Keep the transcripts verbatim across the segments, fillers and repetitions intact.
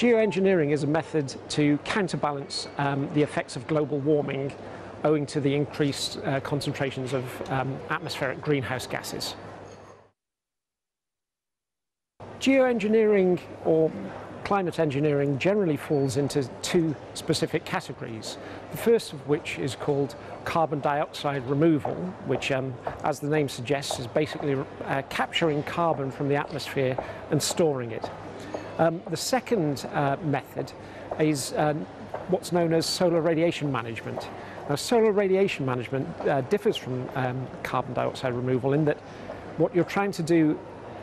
Geoengineering is a method to counterbalance um, the effects of global warming owing to the increased uh, concentrations of um, atmospheric greenhouse gases. Geoengineering, or climate engineering, generally falls into two specific categories, the first of which is called carbon dioxide removal, which, um, as the name suggests, is basically uh, capturing carbon from the atmosphere and storing it. Um, the second uh, method is uh, what's known as solar radiation management. Now, solar radiation management uh, differs from um, carbon dioxide removal in that what you're trying to do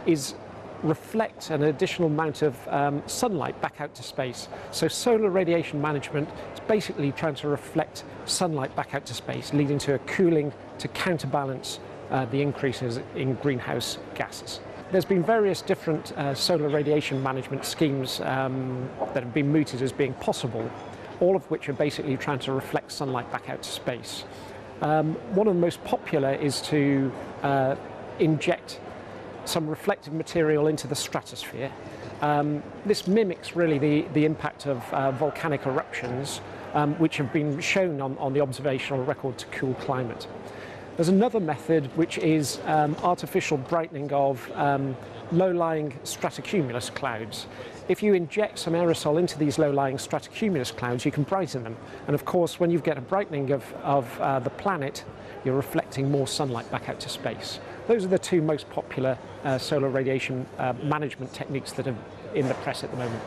is reflect an additional amount of um, sunlight back out to space. So solar radiation management is basically trying to reflect sunlight back out to space, leading to a cooling to counterbalance uh, the increases in greenhouse gases. There's been various different uh, solar radiation management schemes um, that have been mooted as being possible, all of which are basically trying to reflect sunlight back out to space. Um, one of the most popular is to uh, inject some reflective material into the stratosphere. Um, this mimics really the, the impact of uh, volcanic eruptions, um, which have been shown on, on the observational record to cool climate. There's another method, which is um, artificial brightening of um, low-lying stratocumulus clouds. If you inject some aerosol into these low-lying stratocumulus clouds, you can brighten them. And of course, when you get a brightening of, of uh, the planet, you're reflecting more sunlight back out to space. Those are the two most popular uh, solar radiation uh, management techniques that are in the press at the moment.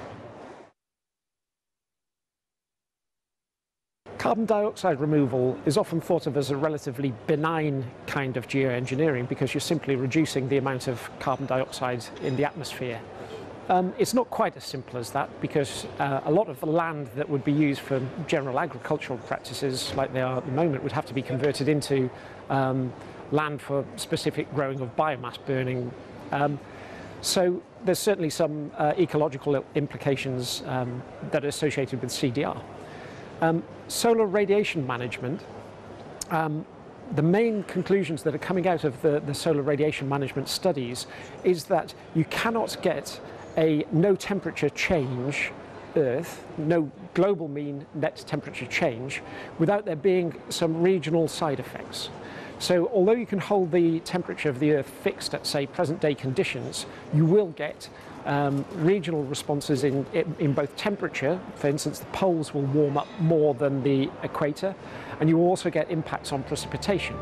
Carbon dioxide removal is often thought of as a relatively benign kind of geoengineering because you're simply reducing the amount of carbon dioxide in the atmosphere. Um, it's not quite as simple as that, because uh, a lot of the land that would be used for general agricultural practices, like they are at the moment, would have to be converted into um, land for specific growing of biomass burning. Um, so there's certainly some uh, ecological implications um, that are associated with C D R. Um, solar radiation management. Um, The main conclusions that are coming out of the, the solar radiation management studies is that you cannot get a no temperature change Earth, no global mean net temperature change, without there being some regional side effects. So although you can hold the temperature of the Earth fixed at, say, present day conditions, you will get um, regional responses in, in, in both temperature. For instance, the poles will warm up more than the equator, and you will also get impacts on precipitation.